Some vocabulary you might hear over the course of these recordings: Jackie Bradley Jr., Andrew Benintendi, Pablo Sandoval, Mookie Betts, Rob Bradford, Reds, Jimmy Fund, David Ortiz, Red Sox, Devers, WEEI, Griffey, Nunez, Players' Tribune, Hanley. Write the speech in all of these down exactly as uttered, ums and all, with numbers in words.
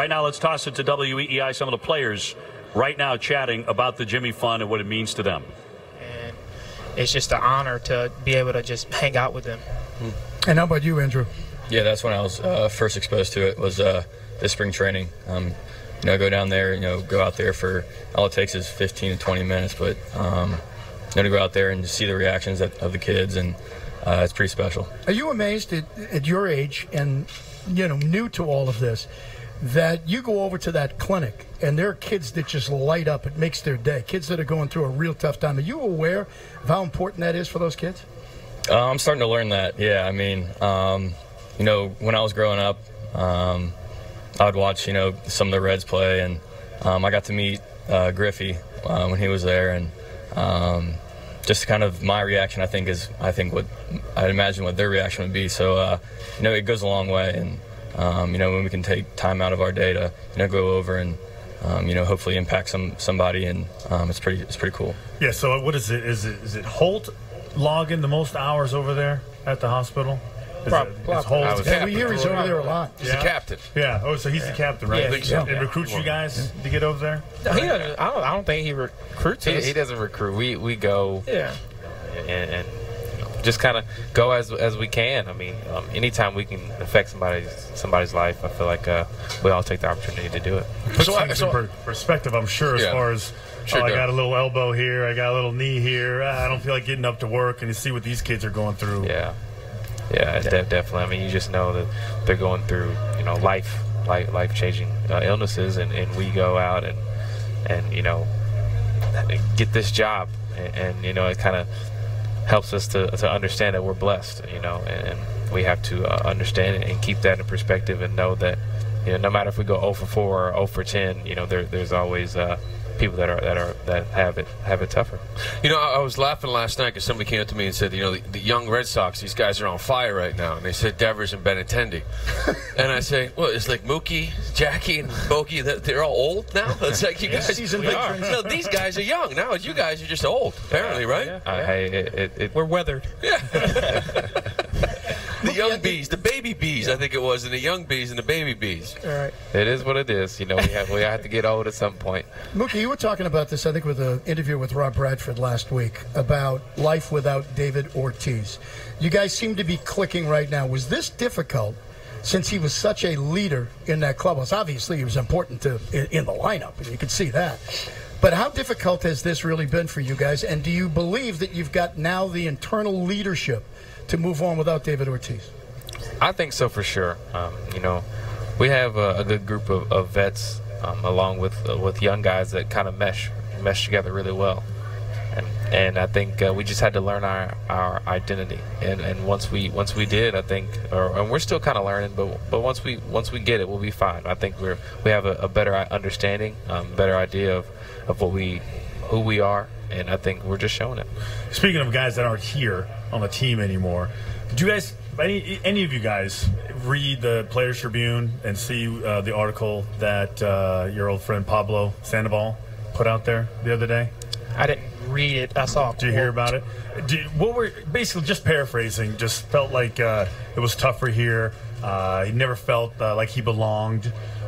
Right now, let's toss it to W E E I, some of the players right now chatting about the Jimmy Fund and what it means to them. And it's just an honor to be able to just hang out with them. And how about you, Andrew? Yeah, that's when I was uh, first exposed to it, was uh, this spring training. Um, you know, I go down there, you know, go out there for, all it takes is fifteen to twenty minutes, but um, you know, to go out there and see the reactions that, of the kids, and uh, it's pretty special. Are you amazed at, at your age and, you know, new to all of this, that you go over to that clinic and there are kids that just light up? It makes their day. Kids that are going through a real tough time. Are you aware of how important that is for those kids? Uh, I'm starting to learn that, yeah. I mean, um, you know, when I was growing up, um, I would watch, you know, some of the Reds play, and um, I got to meet uh, Griffey uh, when he was there, and um, just kind of my reaction, I think, is, I think what I'd imagine what their reaction would be. So, uh, you know, it goes a long way, and Um, you know, when we can take time out of our day to, you know, go over and, um, you know, hopefully impact some somebody, and um, it's pretty, it's pretty cool. Yeah. So what is it? Is it is it Holt logging the most hours over there at the hospital? Is Prop, it, Prop, Holt? Yeah, we hear he's over there a lot. He's yeah. the captain. Yeah. Oh, so he's yeah. the captain, right? Yeah, I think so. It recruits yeah. you guys yeah. to get over there. No, he doesn't. I don't. I don't think he recruits. He, he doesn't recruit. We we go. Yeah. And. and just kind of go as as we can. I mean, um, anytime we can affect somebody's somebody's life, I feel like uh, we all take the opportunity to do it. Put so things so, in perspective, I'm sure, as yeah, far as, sure oh, I got a little elbow here, I got a little knee here, I don't feel like getting up to work, and you see what these kids are going through. Yeah, yeah, it's de definitely. I mean, you just know that they're going through, you know, life, life, life-changing uh, illnesses, and, and we go out and, and you know, get this job, and, and you know, it kind of helps us to, to understand that we're blessed, you know, and we have to uh, understand and keep that in perspective, and know that, you know, no matter if we go oh for four or oh for ten, you know, there, there's always uh, people that are that are that have it have it tougher. You know, I was laughing last night because somebody came up to me and said, you know, the, the young Red Sox, these guys are on fire right now, and they said Devers and Benintendi, and I say, well, it's like Mookie, Jackie, and Bogey. They're all old now. It's like you guys, like, are. No, these guys are young now. You guys are just old, apparently, right? Yeah, yeah. Uh, hey, it, it, it, we're weathered. Yeah. The young bees, the baby bees, yeah. I think it was, and the young bees and the baby bees. All right. It is what it is. You know, we have we have to get old at some point. Mookie, you were talking about this, I think, with an interview with Rob Bradford last week about life without David Ortiz. You guys seem to be clicking right now. Was this difficult, since he was such a leader in that clubhouse? Obviously, he was important to in the lineup, and you could see that. But how difficult has this really been for you guys? And do you believe that you've got now the internal leadership to move on without David Ortiz? I think so, for sure. Um, you know, we have a, a good group of, of vets, um, along with uh, with young guys that kind of mesh mesh together really well, and and I think uh, we just had to learn our our identity, and and once we once we did, I think, or, and we're still kind of learning, but but once we once we get it, we'll be fine. I think we're we have a, a better understanding, um, better idea of of what we who we are, and I think we're just showing it. Speaking of guys that aren't here on the team anymore, do you guys, any any of you guys, read the Players' Tribune and see uh, the article that uh, your old friend Pablo Sandoval put out there the other day? I didn't read it. I saw. Did you hear about it? Did, what were basically just paraphrasing? Just felt like uh, it was tougher here. Uh, he never felt uh, like he belonged.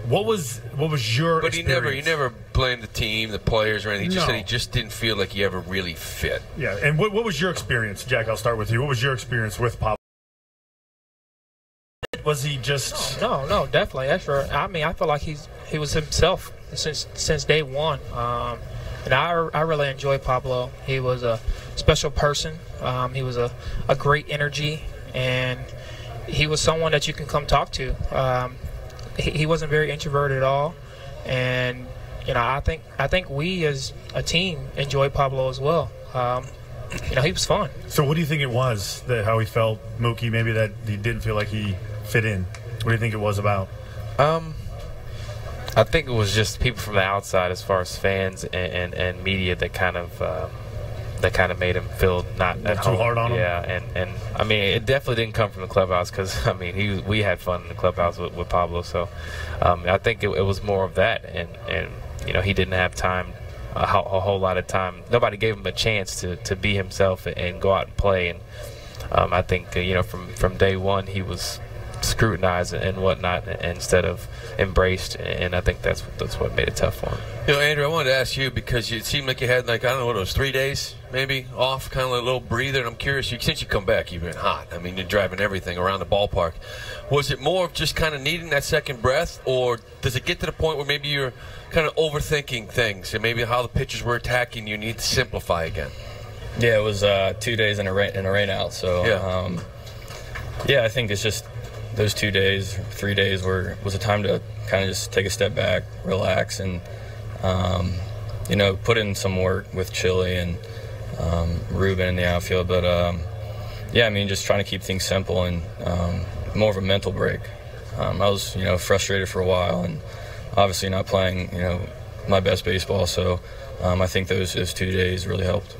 What was what was your but experience? But he never he never blamed the team, the players, or anything. He just no. said he just didn't feel like he ever really fit. Yeah, and what what was your experience, Jack? I'll start with you. What was your experience with Pablo? Was he just no, no, no definitely. That's right. I mean, I feel like he's he was himself since since day one. Um, and I I really enjoyed Pablo. He was a special person. Um, he was a a great energy, and he was someone that you can come talk to. Um, He wasn't very introverted at all, and you know, I think I think we as a team enjoyed Pablo as well. Um, you know, he was fun. So, what do you think it was that how he felt, Mookie? Maybe that he didn't feel like he fit in. What do you think it was about? Um, I think it was just people from the outside, as far as fans and and, and media, that kind of uh, that kind of made him feel not at home. Too hard on him. Yeah, and and I mean, it definitely didn't come from the clubhouse, because I mean, he we had fun in the clubhouse with, with Pablo. So um, I think it, it was more of that, and and you know, he didn't have time, a, a whole lot of time. Nobody gave him a chance to to be himself and go out and play. And um, I think uh, you know, from from day one, he was scrutinized and whatnot instead of embraced, and I think that's that's what made it tough for him. You know, Andrew, I wanted to ask you because you, it seemed like you had, like, I don't know what it was, three days maybe off, kind of like a little breather, and I'm curious, you, since you come back, you've been hot. I mean, you're driving everything around the ballpark. Was it more of just kind of needing that second breath, or does it get to the point where maybe you're kind of overthinking things and maybe how the pitchers were attacking you need to simplify again? Yeah, it was uh, two days in a, rain, in a rain out, so yeah. Um, yeah, I think it's just those two days, three days were was a time to kind of just take a step back, relax, and um, you know, put in some work with Chili and um, Ruben in the outfield. But um, yeah, I mean, just trying to keep things simple and um, more of a mental break. Um, I was, you know, frustrated for a while, and obviously not playing, you know, my best baseball. So um, I think those those two days really helped.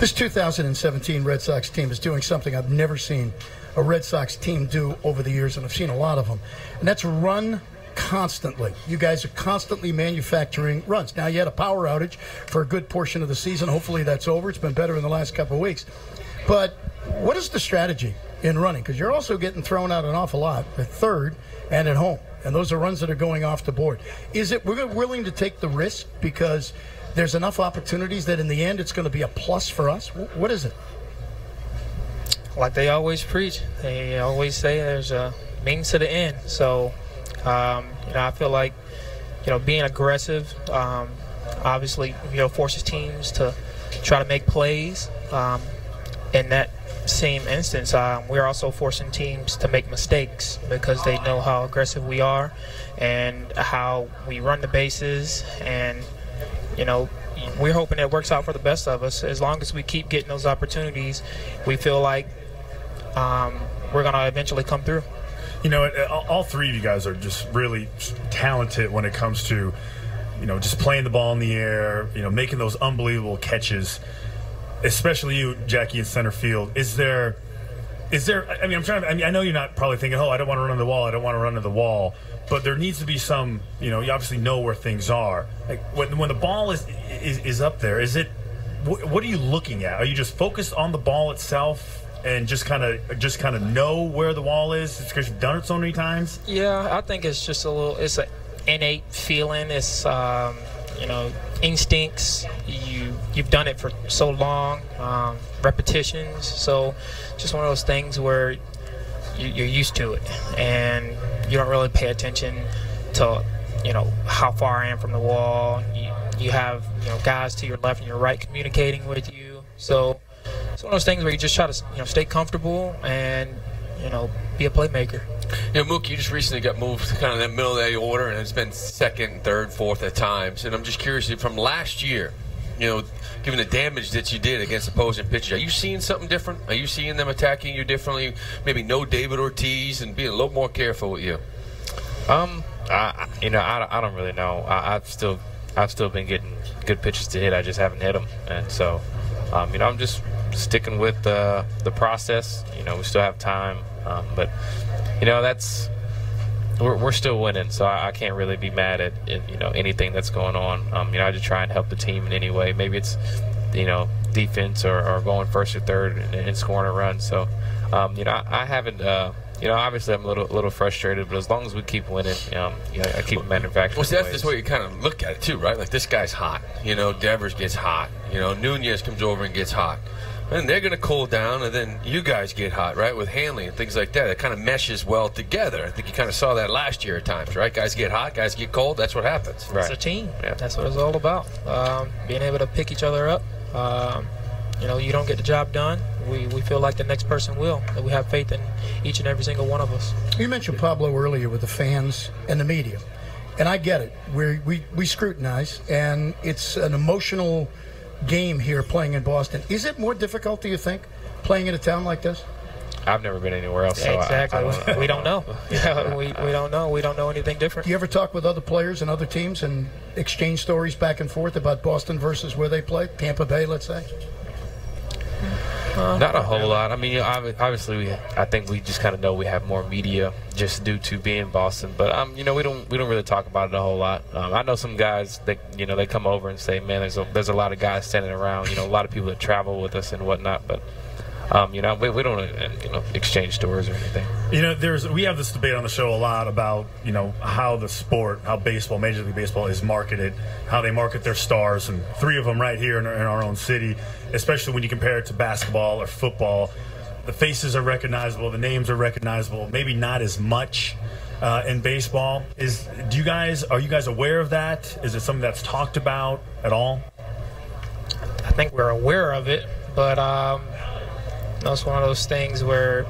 This two thousand seventeen Red Sox team is doing something I've never seen a Red Sox team do over the years, and I've seen a lot of them, and that's run constantly. You guys are constantly manufacturing runs. Now, you had a power outage for a good portion of the season. Hopefully that's over. It's been better in the last couple of weeks. But what is the strategy in running? Because you're also getting thrown out an awful lot at third and at home, and those are runs that are going off the board. Is it we're willing to take the risk because there's enough opportunities that in the end it's going to be a plus for us? What is it? Like they always preach, they always say there's a means to the end. So, um, you know, I feel like, you know, being aggressive, um, obviously, you know, forces teams to try to make plays. Um, in that same instance, um, we're also forcing teams to make mistakes because they know how aggressive we are and how we run the bases. And, you know, we're hoping it works out for the best of us. As long as we keep getting those opportunities, we feel like um, we're going to eventually come through. You know, all three of you guys are just really talented when it comes to, you know, just playing the ball in the air, you know, making those unbelievable catches, especially you, Jackie, in center field. Is there, is there, I mean, I'm trying to, I mean, I know you're not probably thinking, oh, I don't want to run to the wall, I don't want to run to the wall. But there needs to be some, you know, you obviously know where things are. Like when, when the ball is, is is up there, is it, wh what are you looking at? Are you just focused on the ball itself and just kind of just kind of know where the wall is? It's because you've done it so many times. Yeah, I think it's just a little, it's an innate feeling. It's, um, you know, instincts. You, you've done it for so long, um, repetitions. So just one of those things where you, you're used to it. And you don't really pay attention to, you know, how far I am from the wall. You, you have, you know, guys to your left and your right communicating with you. So it's one of those things where you just try to, you know, stay comfortable and, you know, be a playmaker. You know, Mookie, you just recently got moved to kind of the middle of the order, and it's been second, third, fourth at times. And I'm just curious, from last year, you know, given the damage that you did against opposing pitchers, are you seeing something different? Are you seeing them attacking you differently? Maybe no David Ortiz and being a little more careful with you. Um, I, you know, I, I don't really know. I, I've still, I've still been getting good pitches to hit. I just haven't hit them, and so, um, you know, I'm just sticking with the the process. You know, we still have time, um, but, you know, that's. We're, we're still winning, so I, I can't really be mad at, you know, anything that's going on. Um, you know, I just try and help the team in any way. Maybe it's, you know, defense or, or going first or third and, and scoring a run. So, um, you know, I, I haven't, uh, you know, obviously I'm a little, little frustrated, but as long as we keep winning, um, you know, I keep manufacturing. Well, see, that's just what you kind of look at it too, right? Like this guy's hot. You know, Devers gets hot. You know, Nunez comes over and gets hot. And they're going to cool down, and then you guys get hot, right, with Hanley and things like that. It kind of meshes well together. I think you kind of saw that last year at times, right? Guys get hot, guys get cold. That's what happens. Right. It's a team. Yeah. That's what it's all about, um, being able to pick each other up. Um, you know, you don't get the job done. We, we feel like the next person will. We have faith in each and every single one of us. You mentioned Pablo earlier with the fans and the media, and I get it. We're, we, we scrutinize, and it's an emotional game here playing in Boston. Is it more difficult, do you think, playing in a town like this? I've never been anywhere else. So exactly. I, I don't, we don't know. Yeah, we, we don't know. We don't know anything different. Do you ever talk with other players and other teams and exchange stories back and forth about Boston versus where they play? Tampa Bay, let's say? Uh, Not a whole lot. I mean, obviously, we, I think we just kind of know we have more media just due to being Boston. But, um, you know, we don't we don't really talk about it a whole lot. Um, I know some guys that, you know, they come over and say, man, there's a, there's a lot of guys standing around, you know, a lot of people that travel with us and whatnot. But Um, you know, we, we don't you know, exchange stories or anything. You know, there's we have this debate on the show a lot about, you know, how the sport, how baseball, Major League Baseball is marketed, how they market their stars, and three of them right here in our, in our own city, especially when you compare it to basketball or football. The faces are recognizable, the names are recognizable, maybe not as much uh, in baseball. Is do you guys are you guys aware of that? Is it something that's talked about at all? I think we're aware of it, but um, it's one of those things where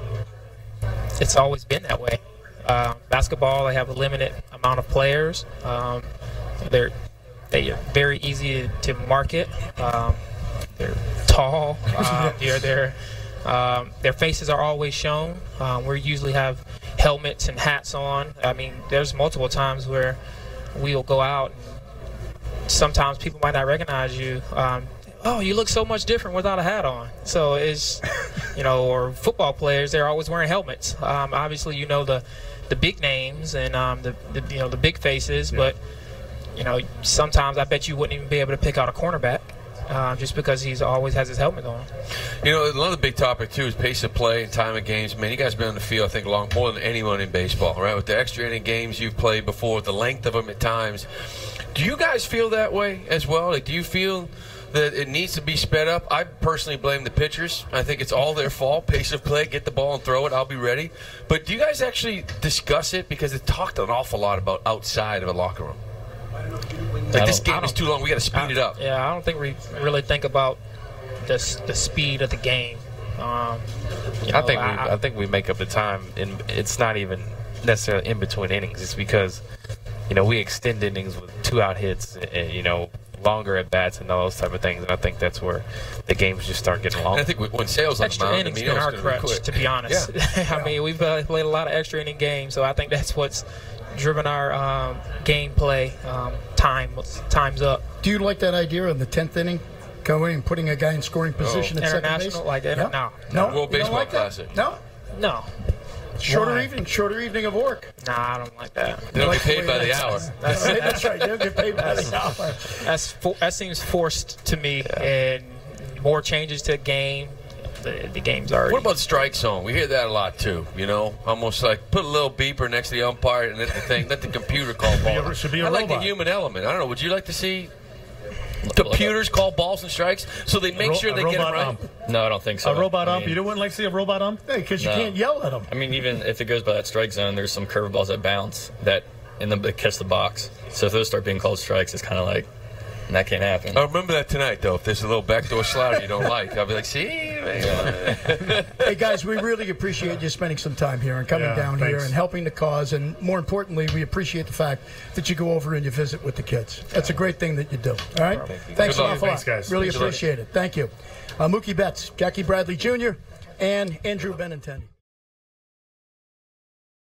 it's always been that way. Uh, basketball, they have a limited amount of players. Um, they're they are very easy to market. Um, they're tall. Um, they're they're Um, their faces are always shown. Um, we usually have helmets and hats on. I mean, there's multiple times where we'll go out. And sometimes people might not recognize you. Um, oh, you look so much different without a hat on. So it's, you know, or football players, they're always wearing helmets. Um, obviously, you know the the big names and um, the, the you know the big faces, yeah. But you know sometimes I bet you wouldn't even be able to pick out a cornerback. Uh, just because he's always has his helmet on. You know, another big topic, too, is pace of play and time of games. Man, you guys have been on the field, I think, long more than anyone in baseball, right? With the extra inning games you've played before, the length of them at times. Do you guys feel that way as well? Like, do you feel that it needs to be sped up? I personally blame the pitchers. I think it's all their fault. Pace of play, get the ball and throw it, I'll be ready. But do you guys actually discuss it? Because it talked an awful lot about outside of a locker room. Like, this game is too long. We got to speed it up. Yeah, I don't think we really think about the the speed of the game. Um, you know, I think we, I, I think we make up the time, and it's not even necessarily in between innings. It's because you know we extend innings with two out hits, and you know longer at bats and all those type of things. And I think that's where the games just start getting long. And I think we, when sales on the mound, extra innings been our crutch, to be honest. Yeah. I mean, we've uh, played a lot of extra inning games, so I think that's what's driven our um, gameplay um, time times up. Do you like that idea of the tenth inning, going and putting a guy in scoring position oh. at second base? Like inter no, no, no. World Baseball like Classic. No, no. Shorter Why? evening, shorter evening of work. Nah, I don't like that. They don't like get paid by the hour. That's, that's, that's right. They don't get paid by the hour. That's for, that seems forced to me, yeah. And more changes to the game. The, the game's already. What about strike zone? We hear that a lot too. You know, almost like put a little beeper next to the umpire and let the thing, let the computer call balls. Should be a I like robot. The human element. I don't know. Would you like to see computers call balls and strikes so they make sure they get them right? Ump. No, I don't think so. A robot I mean, ump? You don't want to like to see a robot ump? Hey, because you no. can't yell at them. I mean, even if it goes by that strike zone, there's some curveballs that bounce that and then they catch the box. So if those start being called strikes, it's kind of like. And that can't happen. I remember that tonight, though. If there's a little backdoor slider you don't like, I'll be like, see? Hey, guys, we really appreciate you spending some time here and coming yeah, down thanks. here and helping the cause. And more importantly, we appreciate the fact that you go over and you visit with the kids. That's a great thing that you do. All right? Thank you. Thanks an awful lot. Guys. Really appreciate it. Thank you. Uh, Mookie Betts, Jackie Bradley Junior, and Andrew Benintendi.